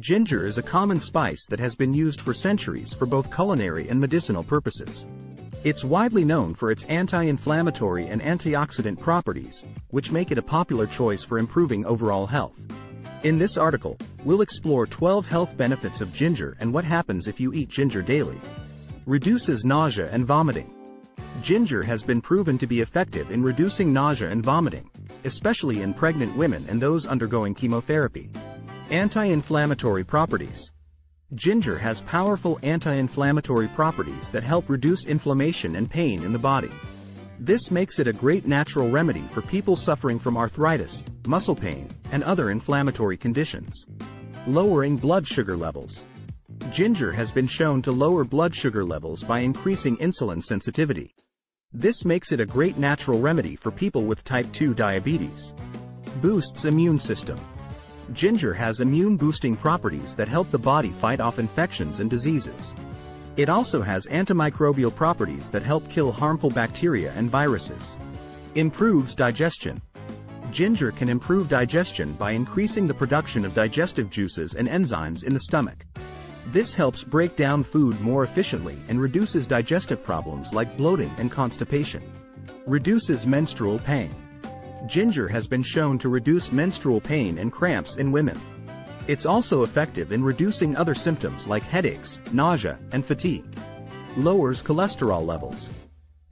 Ginger is a common spice that has been used for centuries for both culinary and medicinal purposes. It's widely known for its anti-inflammatory and antioxidant properties, which make it a popular choice for improving overall health. In this article, we'll explore 12 health benefits of ginger and what happens if you eat ginger daily. Reduces nausea and vomiting. Ginger has been proven to be effective in reducing nausea and vomiting, especially in pregnant women and those undergoing chemotherapy. Anti-inflammatory properties. Ginger has powerful anti-inflammatory properties that help reduce inflammation and pain in the body. This makes it a great natural remedy for people suffering from arthritis, muscle pain, and other inflammatory conditions. Lowering blood sugar levels. Ginger has been shown to lower blood sugar levels by increasing insulin sensitivity. This makes it a great natural remedy for people with type 2 diabetes. Boosts immune system. Ginger has immune-boosting properties that help the body fight off infections and diseases. It also has antimicrobial properties that help kill harmful bacteria and viruses. Improves digestion. Ginger can improve digestion by increasing the production of digestive juices and enzymes in the stomach. This helps break down food more efficiently and reduces digestive problems like bloating and constipation. Reduces menstrual pain. Ginger has been shown to reduce menstrual pain and cramps in women. It's also effective in reducing other symptoms like headaches, nausea, and fatigue. Lowers cholesterol levels.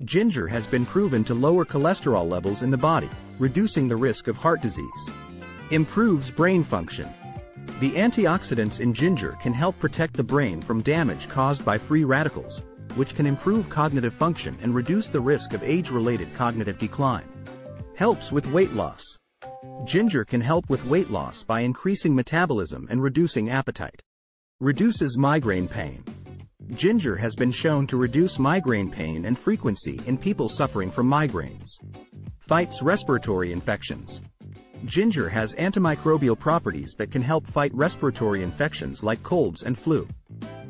Ginger has been proven to lower cholesterol levels in the body, reducing the risk of heart disease. Improves brain function. The antioxidants in ginger can help protect the brain from damage caused by free radicals, which can improve cognitive function and reduce the risk of age-related cognitive decline. Helps with weight loss. Ginger can help with weight loss by increasing metabolism and reducing appetite. Reduces migraine pain. Ginger has been shown to reduce migraine pain and frequency in people suffering from migraines. Fights respiratory infections. Ginger has antimicrobial properties that can help fight respiratory infections like colds and flu.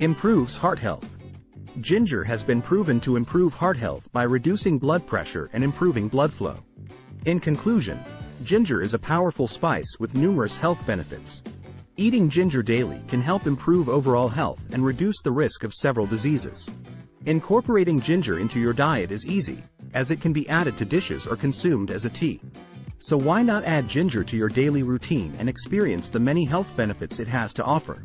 Improves heart health. Ginger has been proven to improve heart health by reducing blood pressure and improving blood flow. In conclusion, ginger is a powerful spice with numerous health benefits. Eating ginger daily can help improve overall health and reduce the risk of several diseases. Incorporating ginger into your diet is easy, as it can be added to dishes or consumed as a tea. So why not add ginger to your daily routine and experience the many health benefits it has to offer?